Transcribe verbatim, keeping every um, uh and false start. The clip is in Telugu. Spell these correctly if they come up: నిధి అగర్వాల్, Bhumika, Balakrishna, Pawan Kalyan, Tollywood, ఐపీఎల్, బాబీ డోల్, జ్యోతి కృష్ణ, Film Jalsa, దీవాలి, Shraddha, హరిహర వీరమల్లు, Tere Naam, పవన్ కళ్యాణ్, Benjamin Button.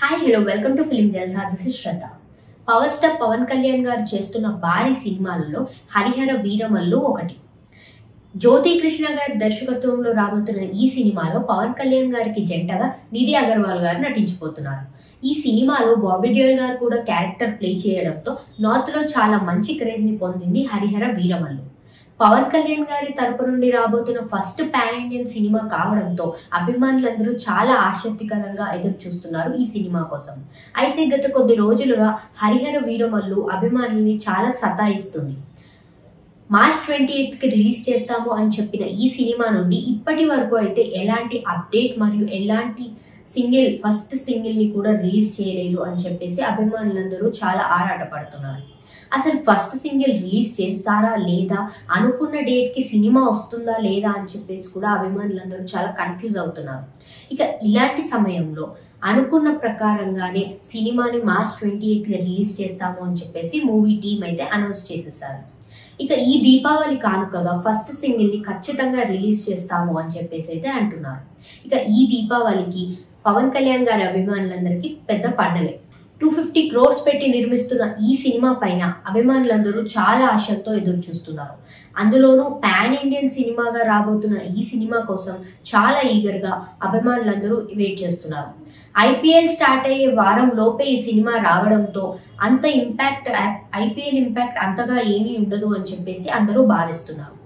Hi, hello, welcome to Film Jalsa. This is Shraddha. Power star Pawan Kalyan garu chestuna bari సినిమాలలో హరిహర వీరమల్లు ఒకటి. జ్యోతి కృష్ణ గారి దర్శకత్వంలో రాబోతున్న ఈ సినిమాలో పవన్ కళ్యాణ్ గారికి జంటగా నిధి అగర్వాల్ గారు నటించబోతున్నారు. ఈ సినిమాలో బాబీ డోల్ గారు కూడా క్యారెక్టర్ ప్లే చేయడంతో నార్త్ లో చాలా మంచి క్రేజ్ ని పొందింది హరిహర వీరమల్లు. పవన్ కళ్యాణ్ గారి తరపు నుండి రాబోతున్న ఫస్ట్ పాన్ ఇండియన్ సినిమా కావడంతో అభిమానులందరూ చాలా ఆసక్తికరంగా ఎదురు చూస్తున్నారు ఈ సినిమా కోసం. అయితే గత కొద్ది రోజులుగా హరిహర వీరమల్లు అభిమానుల్ని చాలా సతాయిస్తుంది. మార్చ్ ట్వంటీ ఎయిత్ కి రిలీజ్ చేస్తాము అని చెప్పిన ఈ సినిమా నుండి ఇప్పటి వరకు అయితే ఎలాంటి అప్డేట్ మరియు ఎలాంటి సింగిల్ ఫస్ట్ సింగిల్ ని కూడా రిలీజ్ చేయలేదు అని చెప్పేసి అభిమానులందరూ చాలా ఆరాటపడుతున్నారు. అసలు ఫస్ట్ సింగిల్ రిలీజ్ చేస్తారా లేదా, అనుకున్న డేట్ కి సినిమా వస్తుందా లేదా అని చెప్పేసి కూడా అభిమానులందరూ చాలా కన్ఫ్యూజ్ అవుతున్నారు. ఇక ఇలాంటి సమయంలో అనుకున్న ప్రకారంగానే సినిమాని మార్చ్ ట్వంటీ ఎయిత్ రిలీజ్ చేస్తాము అని చెప్పేసి మూవీ టీమ్ అయితే అనౌన్స్ చేసేసారు. ఇక ఈ దీపావళి కానుకగా ఫస్ట్ సింగిల్ ని ఖచ్చితంగా రిలీజ్ చేస్తాము అని చెప్పేసి అయితే అంటున్నారు. ఇక ఈ దీపావళికి పవన్ కళ్యాణ్ గారి అభిమానులందరికీ పెద్ద పండగే. టూ ఫిఫ్టీ క్రోర్స్ పెట్టి నిర్మిస్తున్న ఈ సినిమా పైన అభిమానులందరూ చాలా ఆశతో ఎదురు చూస్తున్నారు. అందులోనూ పాన్ ఇండియన్ సినిమాగా రాబోతున్న ఈ సినిమా కోసం చాలా ఈగర్గా అభిమానులందరూ వెయిట్ చేస్తున్నారు. ఐపీఎల్ స్టార్ట్ అయ్యే వారం లోపే ఈ సినిమా రావడంతో అంత ఇంపాక్ట్ ఐపీఎల్ ఇంపాక్ట్ అంతగా ఏమీ ఉండదు అని చెప్పేసి అందరూ భావిస్తున్నారు.